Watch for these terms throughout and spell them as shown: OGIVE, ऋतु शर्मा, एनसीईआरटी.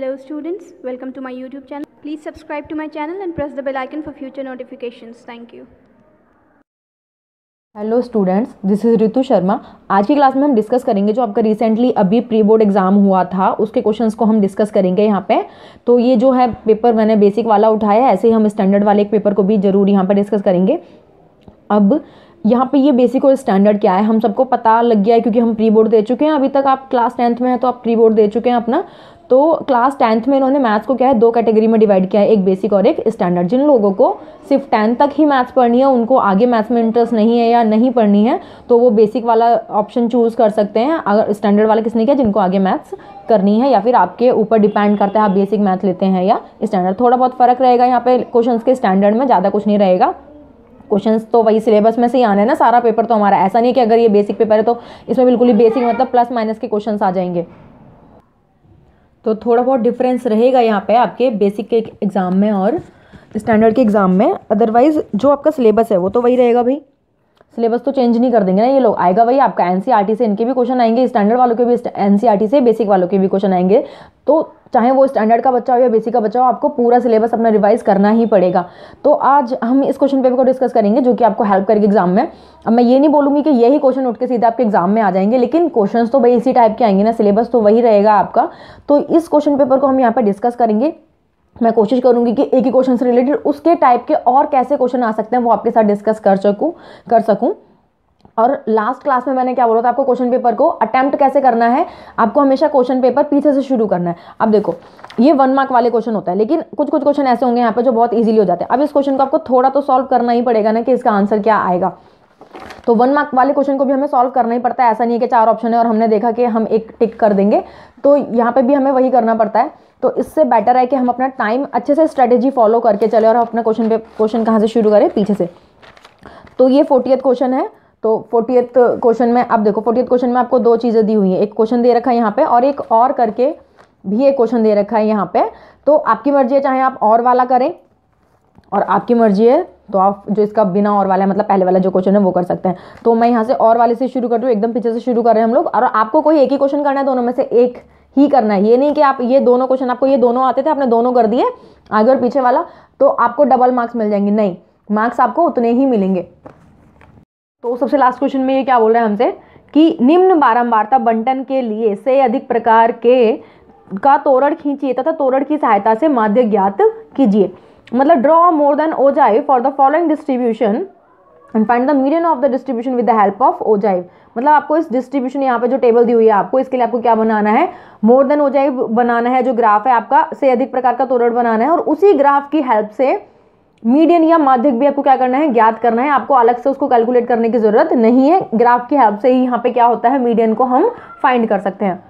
Hello students, welcome to my YouTube channel. Please subscribe to my channel and press the bell icon for future notifications. Thank you. Hello students, this is ऋतु शर्मा। आज की class में हम discuss करेंगे जो आपका recently अभी pre board exam हुआ था उसके क्वेश्चंस को हम डिस्कस करेंगे यहाँ पे। तो ये जो है पेपर मैंने बेसिक वाला उठाया है, ऐसे ही हम स्टैंडर्ड वाले एक पेपर को भी ज़रूर यहाँ पे डिस्कस करेंगे। अब यहाँ पे ये बेसिक और स्टैंडर्ड क्या है हम सबको पता लग गया है क्योंकि हम प्री बोर्ड दे चुके हैं। अभी तक आप क्लास टेंथ में हैं तो आप प्री बोर्ड दे चुके हैं अपना। तो क्लास टेंथ में इन्होंने मैथ्स को क्या है दो कैटेगरी में डिवाइड किया है, एक बेसिक और एक स्टैंडर्ड। जिन लोगों को सिर्फ टेंथ तक ही मैथ्स पढ़नी है, उनको आगे मैथ्स में इंटरेस्ट नहीं है या नहीं पढ़नी है, तो वो बेसिक वाला ऑप्शन चूज़ कर सकते हैं। अगर स्टैंडर्ड वाला किसने किया, जिनको आगे मैथ्स करनी है, या फिर आपके ऊपर डिपेंड करता है आप बेसिक मैथ लेते हैं या स्टैंडर्ड। थोड़ा बहुत फ़र्क रहेगा यहाँ पे क्वेश्चन के, स्टैंडर्ड में ज़्यादा कुछ नहीं रहेगा, क्वेश्चंस तो वही सिलेबस में से ही आने हैं ना। सारा पेपर तो हमारा ऐसा नहीं है कि अगर ये बेसिक पेपर है तो इसमें बिल्कुल ही बेसिक मतलब प्लस माइनस के क्वेश्चंस आ जाएंगे। तो थोड़ा बहुत डिफरेंस रहेगा यहाँ पे आपके बेसिक के एग्ज़ाम में और स्टैंडर्ड के एग्ज़ाम में। अदरवाइज़ जो आपका सिलेबस है वो तो वही रहेगा भाई, सिलेबस तो चेंज नहीं कर देंगे ना ये लोग, आएगा वही आपका। एनसीईआरटी से इनके भी क्वेश्चन आएंगे, स्टैंडर्ड वालों के भी, एनसीईआरटी से बेसिक वालों के भी क्वेश्चन आएंगे। तो चाहे वो स्टैंडर्ड का बच्चा हो या बेसिक का बच्चा हो, आपको पूरा सिलेबस अपना रिवाइज करना ही पड़ेगा। तो आज हम इस क्वेश्चन पेपर को डिस्कस करेंगे जो कि आपको हेल्प करेगी एग्जाम में। अब मैं ये नहीं बोलूँगी कि यही क्वेश्चन उठ के सीधा आपके एग्जाम में आ जाएंगे, लेकिन क्वेश्चन तो भाई इसी टाइप के आएंगे ना, सिलेबस तो वही रहेगा आपका। तो इस क्वेश्चन पेपर को हम यहाँ पर डिस्कस करेंगे। मैं कोशिश करूंगी कि एक ही क्वेश्चन से रिलेटेड उसके टाइप के और कैसे क्वेश्चन आ सकते हैं वो आपके साथ डिस्कस कर सकूँ। और लास्ट क्लास में मैंने क्या बोला था आपको, क्वेश्चन पेपर को अटैम्प्ट कैसे करना है। आपको हमेशा क्वेश्चन पेपर पीछे से शुरू करना है। अब देखो ये 1 मार्क वाले क्वेश्चन होता है, लेकिन कुछ कुछ क्वेश्चन ऐसे होंगे यहाँ पर जो बहुत ईजिली हो जाते हैं। अब इस क्वेश्चन को आपको थोड़ा तो सॉल्व करना ही पड़ेगा ना कि इसका आंसर क्या आएगा। तो 1 मार्क वाले क्वेश्चन को भी हमें सॉल्व करना ही पड़ता है, ऐसा नहीं है कि 4 ऑप्शन है और हमने देखा कि हम एक टिक कर देंगे, तो यहाँ पे भी हमें वही करना पड़ता है। तो इससे बेटर है कि हम अपना टाइम अच्छे से स्ट्रेटेजी फॉलो करके चले और अपना क्वेश्चन कहाँ से शुरू करें, पीछे से। तो ये 40वां क्वेश्चन है। तो 40वें क्वेश्चन में आप देखो, 40वें क्वेश्चन में आपको 2 चीज़ें दी हुई हैं, एक क्वेश्चन दे रखा है यहाँ पर और एक और करके भी एक क्वेश्चन दे रखा है यहाँ पर। तो आपकी मर्जी है, चाहे आप और वाला करें, और आपकी मर्जी है तो आप जो इसका बिना और वाला है मतलब पहले वाला जो क्वेश्चन है वो कर सकते हैं। तो मैं यहाँ से और वाले से शुरू कर रही हूँ, एकदम पीछे से शुरू कर रहे हैं हम लोग। और आपको कोई एक ही क्वेश्चन करना है, दोनों में से एक ही करना है। ये नहीं कि आप ये दोनों क्वेश्चन, आपको ये दोनों आते थे आपने दोनों कर दिए आगे और पीछे वाला, तो आपको डबल मार्क्स मिल जाएंगे। नहीं, मार्क्स आपको उतने ही मिलेंगे। तो सबसे लास्ट क्वेश्चन में ये क्या बोल रहे हैं हमसे कि निम्न बारंबारता बंटन के लिए से अधिक प्रकार के का तोरण खींचिए तथा तोरण की सहायता से माध्य ज्ञात कीजिए। मतलब draw more than ogive for the following distribution and find the median of the distribution with the help of ogive. मतलब आपको इस डिस्ट्रीब्यूशन यहाँ पे जो टेबल दी हुई है आपको, इसके लिए आपको क्या बनाना है, मोर देन ओजाइव बनाना है, जो ग्राफ है आपका से अधिक प्रकार का तोरण बनाना है, और उसी ग्राफ की हेल्प से मीडियन या माध्यक भी आपको क्या करना है, ज्ञात करना है। आपको अलग से उसको कैलकुलेट करने की जरूरत नहीं है, ग्राफ की हेल्प से ही यहाँ पे क्या होता है, मीडियन को हम फाइंड कर सकते हैं।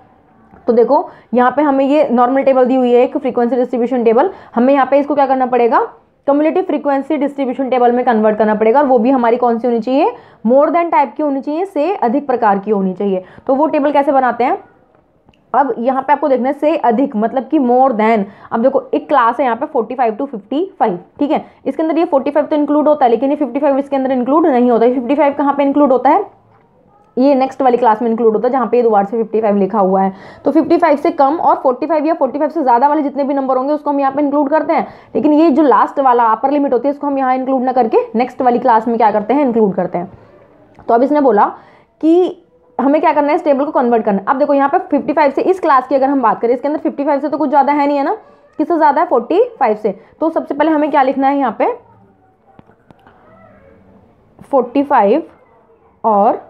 तो देखो यहाँ पे हमें ये नॉर्मल टेबल दी हुई है, एक फ्रीक्वेंसी डिस्ट्रीब्यूशन टेबल, हमें यहाँ पे इसको क्या करना पड़ेगा, कम्युलेटिव फ्रीक्वेंसी डिस्ट्रीब्यूशन टेबल में कन्वर्ट करना पड़ेगा। और वो भी हमारी कौन सी होनी चाहिए, मोर देन टाइप की होनी चाहिए, से अधिक प्रकार की होनी चाहिए। तो वो टेबल कैसे बनाते हैं, अब यहाँ पे आपको देखना है से अधिक मतलब कि मोर देन। अब देखो एक क्लास है यहाँ पे 45 to 55, ठीक है, इसके अंदर ये 45 तो इंक्लूड होता है लेकिन ये 55 इसके अंदर इंक्लूड नहीं होता है। 55 कहाँ पे इंक्लूड होता है, ये नेक्स्ट वाली क्लास में इंक्लूड होता है जहाँ पे दोबारा से 55 लिखा हुआ है। तो 55 से कम और 45 या 45 से ज़्यादा वाले जितने भी नंबर होंगे उसको हम यहाँ पे इंक्लूड करते हैं, लेकिन ये जो लास्ट वाला अपर लिमिट होती है इसको हम यहाँ इंक्लूड ना करके नेक्स्ट वाली क्लास में क्या करते हैं, इंक्लूड करते हैं। तो अब इसने बोला कि हमें क्या करना है, इस टेबल को कन्वर्ट करना है। अब देखो यहाँ पर 55 से, इस क्लास की अगर हम बात करें इसके अंदर 55 से तो कुछ ज़्यादा है नहीं, है ना, किससे ज़्यादा है, 45 से। तो सबसे पहले हमें क्या लिखना है यहाँ पे, 45 और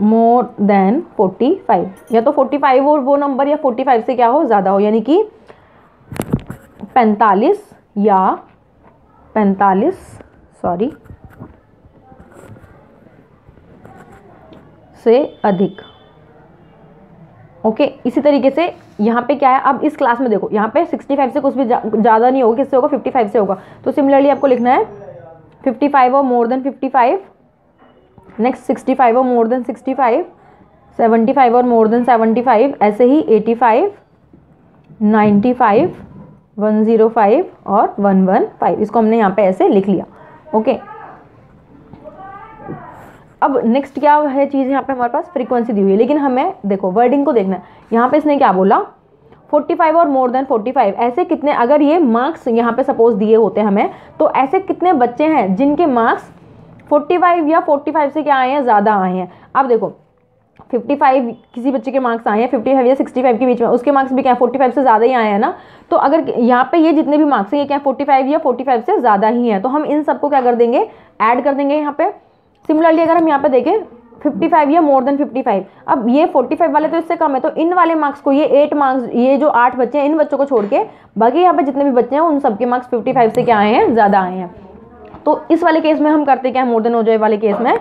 मोर देन 45, या तो 45 और वो नंबर या 45 से क्या हो, ज़्यादा हो, यानी कि 45 से अधिक। ओके, इसी तरीके से यहाँ पे क्या है, अब इस क्लास में देखो यहाँ पे 65 से कुछ भी ज़्यादा नहीं होगा, किससे होगा, 55 से होगा। तो सिमिलरली आपको लिखना है 55 और मोर देन 55, नेक्स्ट 65 और मोर देन 65, 75 और मोर देन 75, ऐसे ही 85, 95, 105 और 115, इसको हमने यहाँ पे ऐसे लिख लिया। ओके, अब नेक्स्ट क्या है चीज़ यहाँ पे हमारे पास फ्रीक्वेंसी दी हुई है, लेकिन हमें देखो वर्डिंग को देखना है। यहाँ पे इसने क्या बोला 45 और मोर देन 45, ऐसे कितने, अगर ये मार्क्स यहाँ पे सपोज दिए होते हमें, तो ऐसे कितने बच्चे हैं जिनके मार्क्स 45 या 45 से क्या आए हैं, ज़्यादा आए हैं। अब देखो 55 किसी बच्चे के मार्क्स आए हैं 55 या 65 के बीच में, उसके मार्क्स भी क्या 45 से ज़्यादा ही आए हैं ना। तो अगर यहाँ पे ये जितने भी मार्क्स हैं ये क्या 45 या 45 से ज़्यादा ही हैं, तो हम इन सबको क्या कर देंगे, ऐड कर देंगे यहाँ पे। सिमिलरली अगर हम यहाँ पे देखें 55 या मोर देन 55, अब ये 45 वाले तो इससे कम है, तो इन वाले मार्क्स को, ये 8 मार्क्स, ये जो 8 बच्चे हैं इन बच्चों को छोड़ के बाकी यहाँ पे जितने भी बच्चे हैं उन सबके मार्क्स 55 से क्या आए हैं, ज़्यादा आए हैं। तो इस वाले केस में हम करते क्या है, मोर देन हो जाए वाले केस में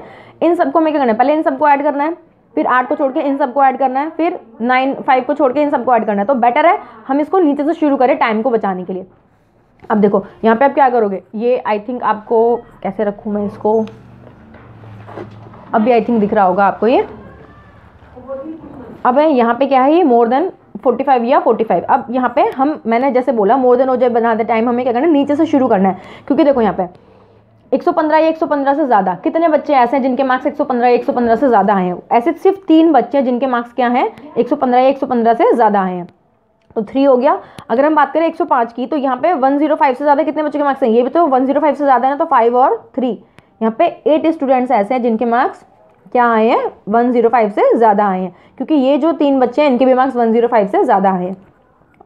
इन सबको हमें क्या करना है, पहले इन सबको ऐड करना है, फिर 8 को छोड़ के इन सबको ऐड करना है, फिर 9, 5 को छोड़ के इन सबको ऐड करना है। तो बेटर है हम इसको नीचे से शुरू करें टाइम को बचाने के लिए। अब देखो यहाँ पे आप क्या करोगे, ये आई थिंक आपको कैसे रखूँ मैं इसको, अभी आई थिंक दिख रहा होगा आपको ये। अब यहाँ पे क्या है, ये मोर देन 45 या 45। अब यहाँ पे हम, मैंने जैसे बोला मोर देन हो जाए बनाते टाइम हमें क्या करना है, नीचे से शुरू करना है, क्योंकि देखो यहाँ पे 115 या 115 से ज़्यादा कितने बच्चे ऐसे हैं जिनके मार्क्स 115 या 115 से ज़्यादा आए हैं। ऐसे सिर्फ 3 बच्चे हैं जिनके मार्क्स क्या हैं 115 या 115 से ज़्यादा आए हैं, तो 3 हो गया। अगर हम बात करें 105 की, तो यहाँ पे 105 से ज़्यादा कितने बच्चों के मार्क्स हैं, ये भी तो 105 से ज़्यादा है ना, तो 5 और 3। यहाँ पे 8 स्टूडेंट्स ऐसे हैं जिनके मार्क्स क्या आए हैं 105 से ज़्यादा आए हैं, क्योंकि ये जो 3 बच्चे हैं इनके भी मार्क्स 105 से ज़्यादा आए हैं।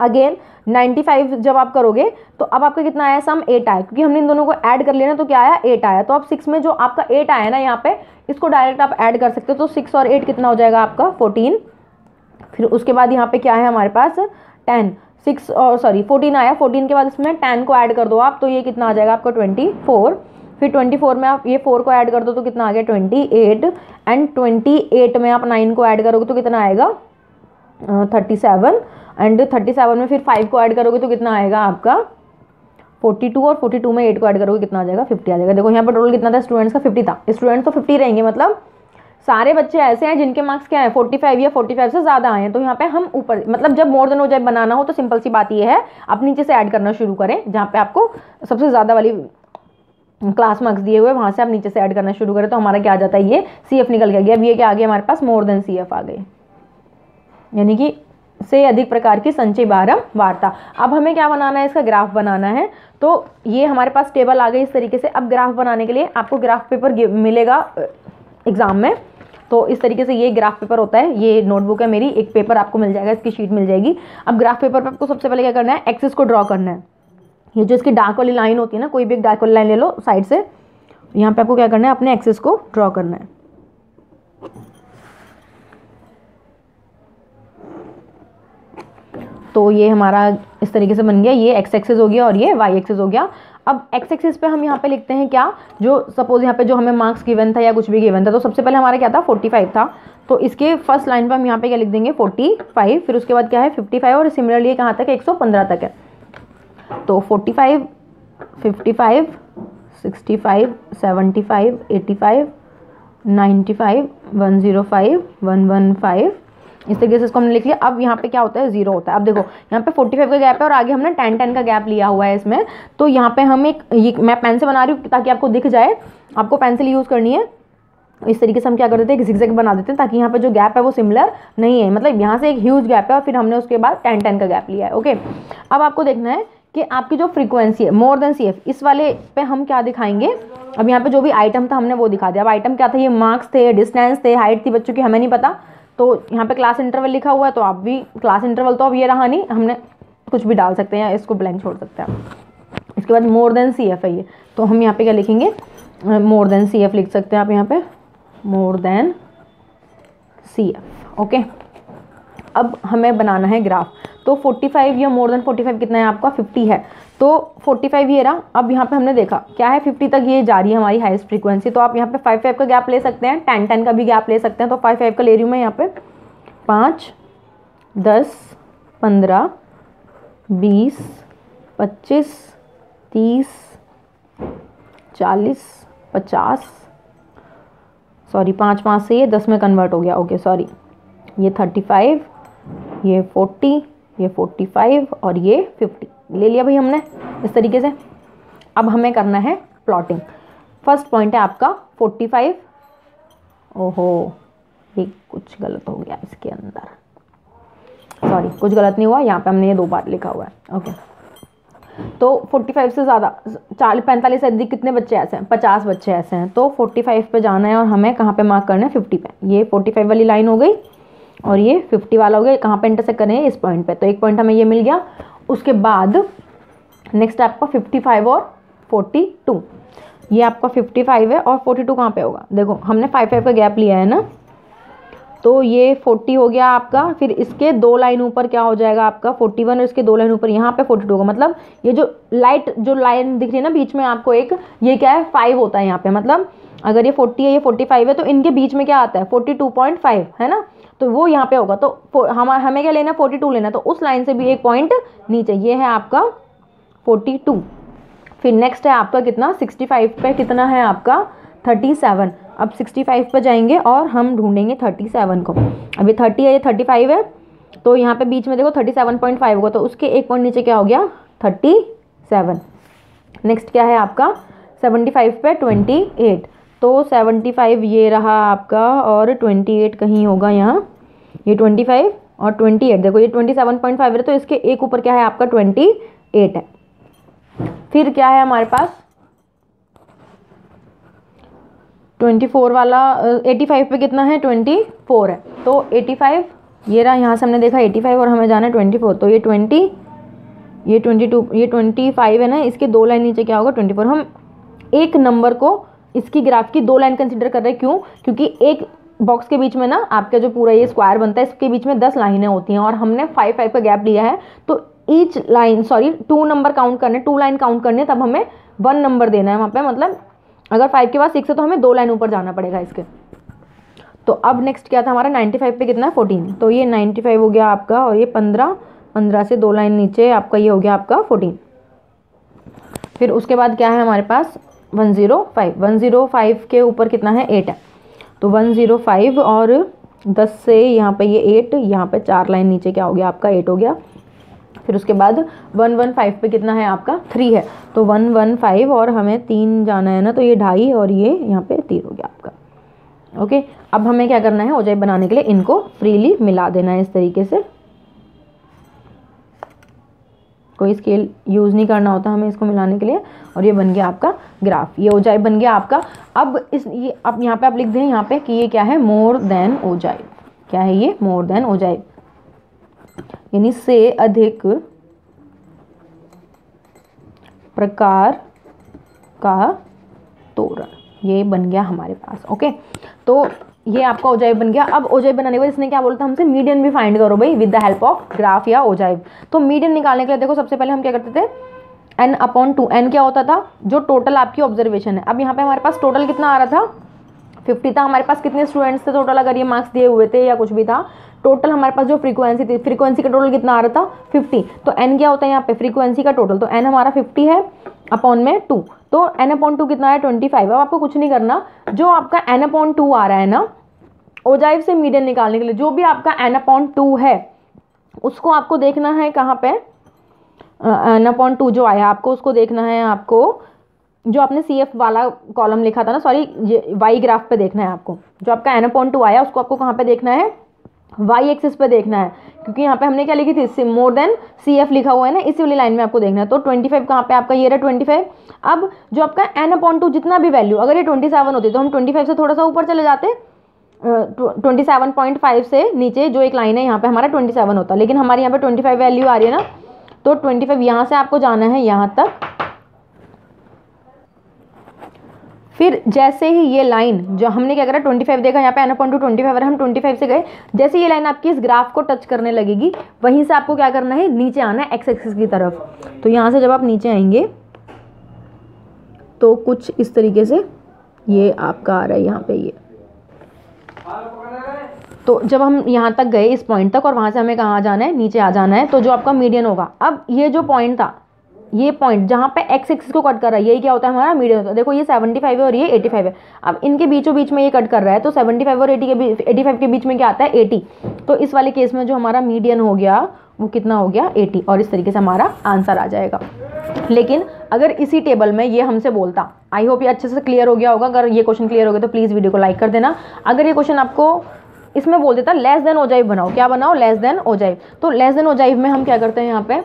अगेन 95 जब आप करोगे तो अब आपका कितना आया, सम 8 आया, क्योंकि हमने इन दोनों को ऐड कर लिया ना, तो क्या आया 8 आया। तो आप 6 में जो आपका 8 आया ना, यहाँ पे इसको डायरेक्ट आप ऐड कर सकते हो, तो 6 और 8 कितना हो जाएगा आपका 14। फिर उसके बाद यहाँ पे क्या है हमारे पास 10, 14 आया, 14 के बाद इसमें 10 को ऐड कर दो आप, तो ये कितना आ जाएगा आपका 24। फिर 24 में आप ये 4 को ऐड कर दो तो कितना आ गया 28, एंड 28 में आप 9 को ऐड करोगे तो कितना आएगा 37, एंड 37 में फिर 5 को ऐड करोगे तो कितना आएगा आपका 42, और 42 में 8 को ऐड करोगे कितना आ जाएगा 50 आ जाएगा। देखो यहाँ पर टोटल कितना था स्टूडेंट्स का, 50 था, स्टूडेंट्स तो 50 रहेंगे, मतलब सारे बच्चे ऐसे हैं जिनके मार्क्स क्या है 45 या 45 से ज़्यादा आए हैं। तो यहाँ पे हम ऊपर, मतलब जब मोर देन हो जाए बनाना हो तो सिंपल सी बात ये है आप नीचे से ऐड करना शुरू करें, जहाँ पे आपको सबसे ज़्यादा वाली क्लास मार्क्स दिए हुए वहाँ से आप नीचे से ऐड करना शुरू करें। तो हमारा क्या आ जाता है, ये CF निकल गया। अब ये क्या आ गया हमारे पास, मोर देन CF आ गए, यानी कि से अधिक प्रकार की संचय बारम वार्ता। अब हमें क्या बनाना है, इसका ग्राफ बनाना है। तो ये हमारे पास टेबल आ गई इस तरीके से। अब ग्राफ बनाने के लिए आपको ग्राफ पेपर मिलेगा एग्ज़ाम में, तो इस तरीके से ये ग्राफ पेपर होता है। ये नोटबुक है मेरी, एक पेपर आपको मिल जाएगा, इसकी शीट मिल जाएगी। अब ग्राफ पेपर पर आपको सबसे पहले क्या करना है, एक्सिस को ड्रॉ करना है। ये जो इसकी डार्क वाली लाइन होती है ना, कोई भी एक डार्क वाली लाइन ले लो साइड से, यहाँ पे आपको क्या करना है, अपने एक्सिस को ड्रॉ करना है। तो ये हमारा इस तरीके से बन गया, ये एक्स एक्सिस हो गया और ये वाई एक्सिस हो गया। अब एक्स एक्सिस पे हम यहाँ पे लिखते हैं क्या, जो सपोज यहाँ पे जो हमें मार्क्स गिवन था या कुछ भी गिवन था, तो सबसे पहले हमारा क्या था 45 था, तो इसके फर्स्ट लाइन पर हम यहाँ पे क्या लिख देंगे 45। फिर उसके बाद क्या है 55, और सिमिलरली कहाँ तक है 115 तक है। तो 45, 55, 65, 75, 85, 95, 105, 115, इस तरीके से इसको हमने लिख लिया। अब यहाँ पे क्या होता है, जीरो होता है। अब देखो यहाँ पे 45 का गैप है और आगे हमने 10 का गैप लिया हुआ है इसमें। तो यहाँ पे हम एक, ये मैं पेन से बना रही हूँ ताकि आपको दिख जाए, आपको पेंसिल यूज़ करनी है। इस तरीके से हम क्या कर देते हैं, एक zigzag बना देते हैं, ताकि यहाँ पे जो गैप है वो सिमिलर नहीं है, मतलब यहाँ से एक ह्यूज गैप है और फिर हमने उसके बाद 10 का गैप लिया है। ओके, अब आपको देखना है कि आपकी जो फ्रीक्वेंसी है मोर देन CF, इस वाले पे हम क्या दिखाएंगे। अब यहाँ पे जो भी आइटम था हमने वो दिखा दिया। अब आइटम क्या था, ये मार्क्स थे, डिस्टेंस थे, हाइट थी बच्चों की, हमें नहीं पता। तो यहाँ पे क्लास इंटरवल लिखा हुआ है, तो आप भी क्लास इंटरवल तो अब ये रहा नहीं, हमने कुछ भी डाल सकते हैं, इसको ब्लैंक छोड़ सकते हैं। इसके बाद मोर देन CF है ये, तो हम यहाँ पर क्या लिखेंगे, मोर देन CF लिख सकते हैं आप यहाँ पर, मोर देन CF। ओके, अब हमें बनाना है ग्राफ। तो 45 या मोर देन 45 कितना है आपका 50 है, तो 45 ये रहा। अब यहाँ पे हमने देखा क्या है 50 तक ये जा रही है हमारी हाईएस्ट फ्रीक्वेंसी। तो आप यहाँ पे 5-5 का गैप ले सकते हैं, 10-10 का भी गैप ले सकते हैं। तो 5-5 का ले रही हूँ मैं यहाँ पे, 5, 10, 15, 20, 25, 30, 40, 50 से ये 10 में कन्वर्ट हो गया। ओके सॉरी, ये 35, ये 40, ये 45 और ये 50 ले लिया भाई हमने इस तरीके से। अब हमें करना है प्लॉटिंग। फर्स्ट पॉइंट है आपका 45, ओहो ये कुछ गलत हो गया इसके अंदर, सॉरी कुछ गलत नहीं हुआ, यहाँ पे हमने ये दो बार लिखा हुआ है ओके। तो 45 से ज़्यादा 45 से अधिक कितने बच्चे ऐसे हैं, 50 बच्चे ऐसे हैं। तो 45 पे जाना है और हमें कहाँ पे मार्क करना है, 50 पे। ये 45 वाली लाइन हो गई और ये 50 वाला हो गया, कहाँ पे इंटरसेक्ट करना है, इस पॉइंट पे। तो एक पॉइंट हमें ये मिल गया। उसके बाद नेक्स्ट आपका 55 और 42, ये आपका 55 है और 42 कहाँ पे होगा, देखो हमने 5-5 का गैप लिया है ना, तो ये 40 हो गया आपका। फिर इसके दो लाइन ऊपर क्या हो जाएगा आपका 41 और इसके दो लाइन ऊपर यहाँ पे 42 होगा। मतलब ये जो लाइन दिख रही है ना बीच में आपको एक, ये क्या है 5 होता है यहाँ पे। मतलब अगर ये 40 है ये 45 है तो इनके बीच में क्या आता है 42.5 है ना, तो वो यहाँ पे होगा। तो हमें क्या लेना है 42 लेना है, तो उस लाइन से भी एक पॉइंट नीचे, ये है आपका 42। फिर नेक्स्ट है आपका कितना 65 पे कितना है आपका 37। अब 65 पे जाएंगे और हम ढूंढेंगे 37 को। अभी 30 है ये 35 है, तो यहाँ पे बीच में देखो 37.5 होगा, तो उसके एक पॉइंट नीचे क्या हो गया 37। नेक्स्ट क्या है आपका 75 पे 28, तो 75 ये रहा आपका और 28 कहीं होगा यहाँ, ये 25 और 28। देखो ये 27.5 है तो इसके एक ऊपर क्या है आपका 28 है। फिर क्या है हमारे पास 24 वाला 85 पे कितना है 24 है, तो 85 ये रहा, यहाँ से हमने देखा 85 और हमें जाना है 24, तो ये 20 ये 22 ये 25 है ना, इसके दो लाइन नीचे क्या होगा 24। हम एक नंबर को इसकी ग्राफ की दो लाइन कंसीडर कर रहे हैं, क्यों, क्योंकि एक बॉक्स के बीच में ना आपका जो पूरा ये स्क्वायर बनता है इसके बीच में 10 लाइनें होती हैं और हमने 5-5 का गैप लिया है, तो each line sorry 2 number count करने 2 लाइन काउंट करने, तब हमें 1 नंबर देना है वहाँ पे। मतलब अगर 5 के बाद 6 है तो हमें 2 लाइन ऊपर जाना पड़ेगा इसके। तो अब नेक्स्ट क्या था हमारा 95 पे कितना है 14, तो ये 95 हो गया आपका और ये 15 से 2 लाइन नीचे आपका ये हो गया आपका 14। फिर उसके बाद क्या है हमारे पास 105 के ऊपर कितना है 8 है, तो 105 और 10 से यहाँ पे ये 8, यहाँ पे 4 लाइन नीचे क्या हो गया आपका 8 हो गया। फिर उसके बाद 115 पे कितना है आपका 3 है, तो 115 और हमें 3 जाना है ना, तो ये 2.5 और ये यहाँ पे 3 हो गया आपका ओके। अब हमें क्या करना है ओजाइव बनाने के लिए इनको फ्रीली मिला देना है इस तरीके से, कोई स्केल यूज़ नहीं करना होता हमें इसको मिलाने के लिए। और ये बन गया आपका ग्राफ, ये ओजाइव बन गया आपका। अब ये अब यहाँ पे आप लिख दें यहाँ पे कि ये क्या है मोर देन ओजाइव, क्या है ये मोर देन ओजाइव, यानी से अधिक प्रकार का तोरण, ये बन गया हमारे पास ओके। तो ये आपका ओजाइव बन गया। अब ओजाइव बनाने के बाद इसने क्या बोलता है हमसे मीडियन भी फाइंड करो भाई with the help of graph या ओजाइव। तो मीडियन निकालने के लिए देखो सबसे पहले हम क्या करते थे n/2। n क्या होता था जो टोटल आपकी ऑब्जर्वेशन है। अब यहाँ पे हमारे पास टोटल कितना आ रहा था 50 था। हमारे पास कितने स्टूडेंट्स थे टोटल, अगर ये मार्क्स दिए हुए थे या कुछ भी था टोटल हमारे पास जो फ्रीक्वेंसी थी, फ्रीक्वेंसी का टोटल कितना आ रहा था 50। तो n क्या होता है यहाँ पे फ्रीक्वेंसी का टोटल, तो n हमारा 50 है अपॉन में 2, तो n/2 कितना है 25। अब आपको कुछ नहीं करना, जो आपका n/2 आ रहा है ना ओजाइव से मीडियन निकालने के लिए, जो भी आपका n/2 है उसको आपको देखना है कहाँ पे, n/2 जो आया आपको उसको देखना है, आपको जो आपने CF वाला कॉलम लिखा था ना सॉरी वाई ग्राफ पे देखना है आपको। जो आपका n/2 आया उसको आपको कहाँ पे देखना है, y एक्सिस पे देखना है, क्योंकि यहाँ पे हमने क्या लिखी थी इससे मोर देन CF लिखा हुआ है ना, इसी वाली लाइन में आपको देखना है। तो 25 कहाँ पे आपका ये रहा 25। अब जो आपका n/2 जितना भी वैल्यू, अगर ये 27 होती तो हम 25 से थोड़ा सा ऊपर चले जाते, 27.5 से नीचे जो एक लाइन है यहाँ पे हमारा 27 होता, लेकिन हमारे यहाँ पे 25 वैल्यू आ रही है ना, तो 25 यहाँ से आपको जाना है यहाँ तक। फिर जैसे ही ये लाइन जो हमने क्या करा 25 देखा यहाँ पे n/2 25 और हम 25 से गए, जैसे ये लाइन आपकी इस ग्राफ को टच करने लगेगी वहीं से आपको क्या करना है नीचे आना है x एक्सिस की तरफ। तो यहाँ से जब आप नीचे आएंगे तो कुछ इस तरीके से ये आपका आ रहा है यहाँ पे ये, तो जब हम यहाँ तक गए इस पॉइंट तक और वहाँ से हमें कहाँ जाना है नीचे आ जाना है, तो जो आपका मीडियन होगा। अब ये जो पॉइंट था ये पॉइंट जहाँ पे x एक्सिस को कट कर रहा है यही क्या होता है हमारा मीडियन होता है। देखो ये 75 है और ये 85 है, अब इनके बीचों बीच में ये कट कर रहा है, तो 75 और 85 के बीच में क्या आता है 80। तो इस वाले केस में जो हमारा मीडियन हो गया वो कितना हो गया 80 और इस तरीके से हमारा आंसर आ जाएगा। लेकिन अगर इसी टेबल में ये हमसे बोलता। आई होप ये अच्छे से क्लियर हो गया होगा। अगर ये क्वेश्चन क्लियर हो गया तो प्लीज़ वीडियो को लाइक कर देना। अगर ये क्वेश्चन आपको इसमें बोल देता लेस देन ओजाइव बनाओ, क्या बनाओ? Less than ogive. तो लेस देन ओजाइव में हम क्या करते हैं यहाँ पे,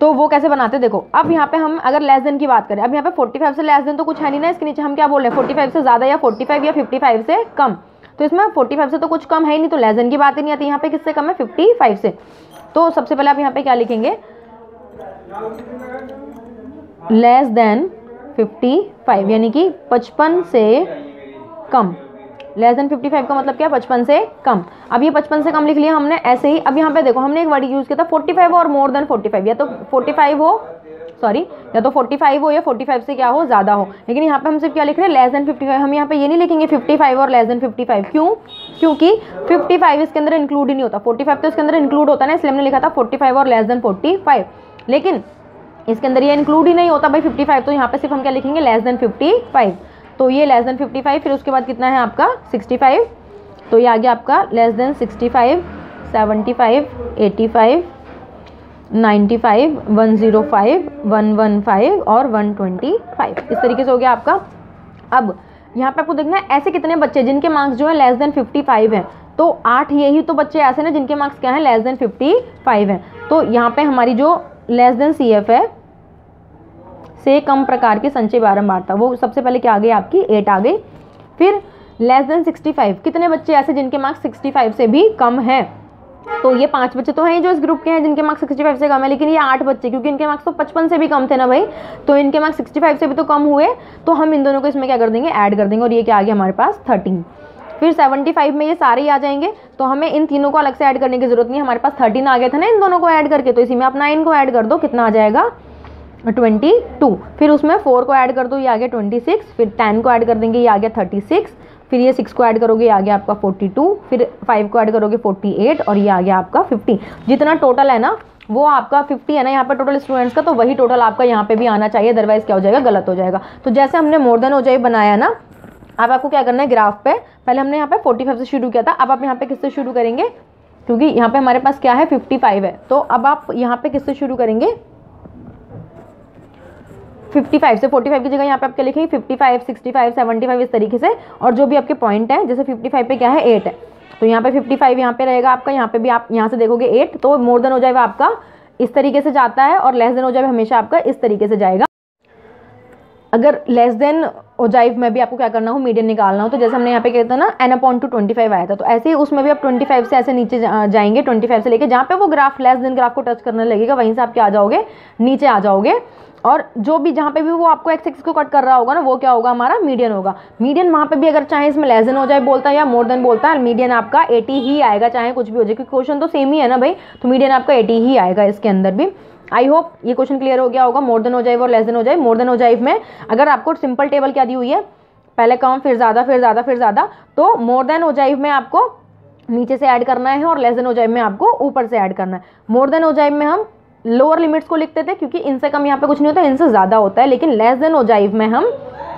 तो वो कैसे बनाते हैं देखो। अब यहाँ पे हम अगर लेस देन की बात करें, अब यहाँ पे 45 से लेस देन तो कुछ है नहीं ना, इसके नीचे हम क्या बोल रहे हैं 45 से ज़्यादा या 45 या 55 से कम। तो इसमें 45 से तो कुछ कम है ही नहीं, तो लेस देन की बात ही नहीं आती। यहाँ पे किससे कम है? 55 से। तो सबसे पहले आप यहाँ पे क्या लिखेंगे, लेस देन 55 यानी कि 55 से कम। लेस देन 55 का मतलब क्या? 55 से कम। अब ये 55 से कम लिख लिया हमने ऐसे ही। अब यहाँ पे देखो हमने एक वर्ड यूज़ किया था 45 और मोर देन 45, या तो 45 हो, सॉरी, या तो 45 हो या 45 से क्या हो, ज़्यादा हो। लेकिन यहाँ पे हम सिर्फ क्या लिख रहे हैं, लेस देन 55। हम यहाँ पे ये नहीं लिखेंगे 55 और लेस देन 55, क्यों? क्योंकि 55 इसके अंदर इंक्लूड ही नहीं होता। 45 तो इसके अंदर इंक्लूड होता है ना, इसलिए हमने लिखा था 45 और लेस देन 45। लेकिन इसके अंदर ये इंक्लूड ही नहीं होता भाई 55, तो यहाँ पे सिर्फ हम क्या लिखेंगे, लेस देन 55। तो ये लेस देन 55, फिर उसके बाद कितना है आपका 65। तो ये आ गया आपका लेस देन 65, 75, 85, 95, 105, 115 और 125। इस तरीके से हो गया आपका। अब यहाँ पे आपको देखना है ऐसे कितने बच्चे जिनके मार्क्स जो है लेस देन 55 हैं, तो 8 यही तो बच्चे ऐसे ना जिनके मार्क्स क्या हैं, लेस देन 55 हैं। तो यहाँ पे हमारी जो लेस देन CF है, से कम प्रकार के संचय बारंबारता, वो सबसे पहले क्या आ गई आपकी 8 आ गई। फिर लेस देन 65, कितने बच्चे ऐसे जिनके मार्क्स 65 से भी कम हैं? तो ये 5 बच्चे तो हैं जो इस ग्रुप के हैं जिनके मार्क्स 65 से कम है, लेकिन ये 8 बच्चे क्योंकि इनके मार्क्स तो 55 से भी कम थे ना भाई, तो इनके मार्क्स 65 से भी तो कम हुए, तो हम इन दोनों को इसमें क्या कर देंगे, ऐड कर देंगे। और ये क्या आ गया हमारे पास 13। फिर 75 में ये सारे ही आ जाएंगे, तो हमें इन तीनों को अलग से ऐड करने की जरूरत नहीं है। हमारे पास 13 आ गया था ना इन दोनों को ऐड करके, तो इसी में आप 9 को ऐड कर दो, कितना आ जाएगा 22। फिर उसमें 4 को ऐड कर दो, ये आ गया 26। फिर 10 को ऐड कर देंगे, ये आ गया 36। फिर ये 6 को ऐड करोगे, ये आ गया आपका 42। फिर 5 को ऐड करोगे 48 और ये आ गया आपका 50। जितना टोटल है ना वो आपका 50 है ना यहाँ पर टोटल स्टूडेंट्स का, तो वही टोटल आपका यहाँ पे भी आना चाहिए, अदरवाइज क्या हो जाएगा, गलत हो जाएगा। तो जैसे हमने मोर देन ओजाइव बनाया ना, अब आपको क्या करना है, ग्राफ पे पहले हमने यहाँ पे 45 से शुरू किया था, अब आप यहाँ पे किससे शुरू करेंगे, क्योंकि यहाँ पे हमारे पास क्या है 55 है, तो अब आप यहाँ पे किससे शुरू करेंगे, 55 से। 45 की जगह यहाँ पे आप क्या लिखेंगे 55, 65, 75 इस तरीके से, और जो भी आपके पॉइंट हैं, जैसे 55 पे क्या है 8 है, तो यहाँ पे 55 यहाँ पे रहेगा आपका, यहाँ पे भी आप यहाँ से देखोगे 8। तो मोर देन ओजाइव आपका इस तरीके से जाता है और लेस देन ओजाइव हमेशा आपका इस तरीके से जाएगा। अगर लेस देन ओजाइव में भी आपको क्या करना हो, मीडियन निकालना हो, तो जैसे हमने यहाँ पे कहता ना n/2 25 आया था, तो ऐसे ही उसमें भी आप 25 से ऐसे नीचे जाएंगे, 25 से लेके जहाँ पे वो ग्राफ लेस देन ग्राफ को टच करने लगेगा, वहीं से आप क्या आ जाओगे, नीचे आ जाओगे। और जो भी जहाँ पे भी वो आपको x एक्सिस को कट कर रहा होगा ना, वो क्या होगा हमारा मीडियन होगा। मीडियन वहाँ पे भी अगर चाहे इसमें लेस देन ओजाइव बोलता है या मोर देन बोलता है, मीडियन आपका 80 ही आएगा, चाहे कुछ भी हो जाए, क्योंकि क्वेश्चन तो सेम ही है ना भाई, तो मीडियन आपका 80 ही आएगा इसके अंदर भी। आई होप ये क्वेश्चन क्लियर हो गया होगा, मोर देन ओजाइव और less than ogive. More than ogive में अगर आपको सिंपल टेबल क्या दी हुई है, पहले कम फिर ज़्यादा फिर ज़्यादा फिर ज़्यादा, तो मोर देन ओजाइव में आपको नीचे से ऐड करना है और लेस देन ओजाइव में आपको ऊपर से ऐड करना है। मोर देन ओजाइव में हम लोअर लिमिट्स को लिखते थे क्योंकि इनसे कम यहाँ पे कुछ नहीं होता, इनसे ज़्यादा होता है, लेकिन लेस देन ओजाइव में हम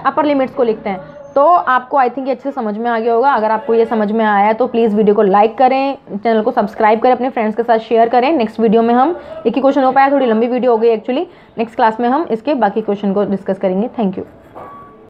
अपर लिमिट्स को लिखते हैं। तो आपको आई थिंक ये अच्छे से समझ में आ गया होगा। अगर आपको ये समझ में आया तो प्लीज़ वीडियो को लाइक करें, चैनल को सब्सक्राइब करें, अपने फ्रेंड्स के साथ शेयर करें। नेक्स्ट वीडियो में हम एक ही क्वेश्चन हो पाया, थोड़ी लंबी वीडियो हो गई एक्चुअली, नेक्स्ट क्लास में हम इसके बाकी क्वेश्चन को डिस्कस करेंगे। Thank you.